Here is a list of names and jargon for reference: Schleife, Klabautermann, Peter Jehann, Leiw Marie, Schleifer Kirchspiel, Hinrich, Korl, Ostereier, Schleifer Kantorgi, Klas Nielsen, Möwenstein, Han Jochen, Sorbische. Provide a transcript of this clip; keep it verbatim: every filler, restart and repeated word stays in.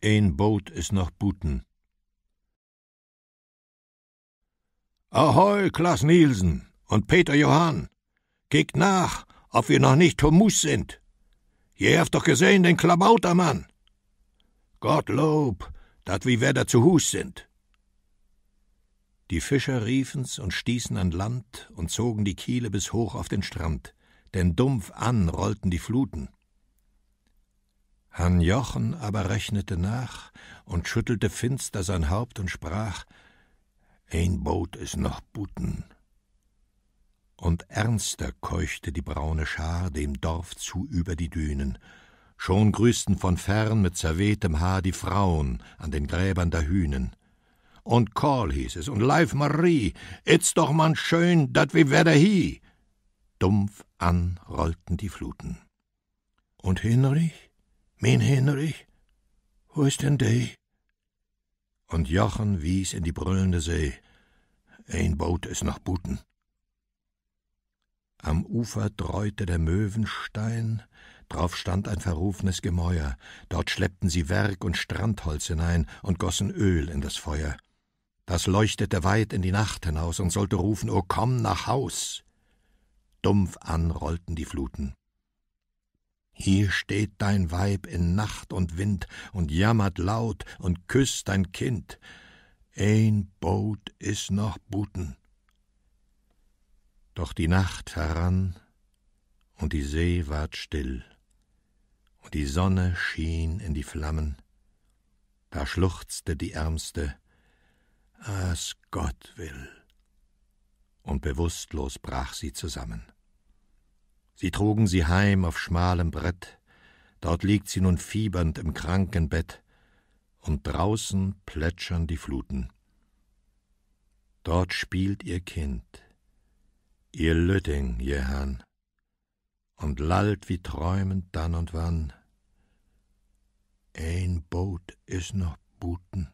Een Boot ist nach Buten. Ahoi, Klas Nielsen und Peter Jehann. Kickt nach, ob wir noch nicht humus sind. Ihr habt doch gesehen den Klabautermann. Gottlob, dat wie wer da zu Hus sind. Die Fischer riefen's und stießen an Land und zogen die Kiele bis hoch auf den Strand, denn dumpf an rollten die Fluten. Han Jochen aber rechnete nach und schüttelte finster sein Haupt und sprach, »Ein Boot ist noch buten.« Und ernster keuchte die braune Schar dem Dorf zu über die Dünen. Schon grüßten von fern mit zerwehtem Haar die Frauen an den Gräbern der Hünen. Und Korl hieß es, und Leiw Marie, »Itz doch man schön, dat wie wär der hie!« Dumpf an rollten die Fluten. »Und Hinrich? Mein Hinrich? Wo ist denn de?« Und Jochen wies in die brüllende See, »Ein Boot ist noch buten.« Am Ufer dräute der Möwenstein, drauf stand ein verrufenes Gemäuer, dort schleppten sie Werg und Strandholz hinein und gossen Öl in das Feuer. Das leuchtete weit in die Nacht hinaus und sollte rufen, »O komm nach Haus!« Dumpf an rollten die Fluten. Hier steht dein Weib in Nacht und Wind und jammert laut und küsst dein Kind. Ein Boot ist noch buten. Doch die Nacht heran und die See ward still und die Sonne schien in die Flammen. Da schluchzte die Ärmste, »As Gott will«, und bewusstlos brach sie zusammen. Sie trugen sie heim auf schmalem Brett, dort liegt sie nun fiebernd im Krankenbett, und draußen plätschern die Fluten. Dort spielt ihr Kind, ihr Lütting, ihr Hahn, und lallt wie träumend dann und wann, »Ein Boot ist noch buten.«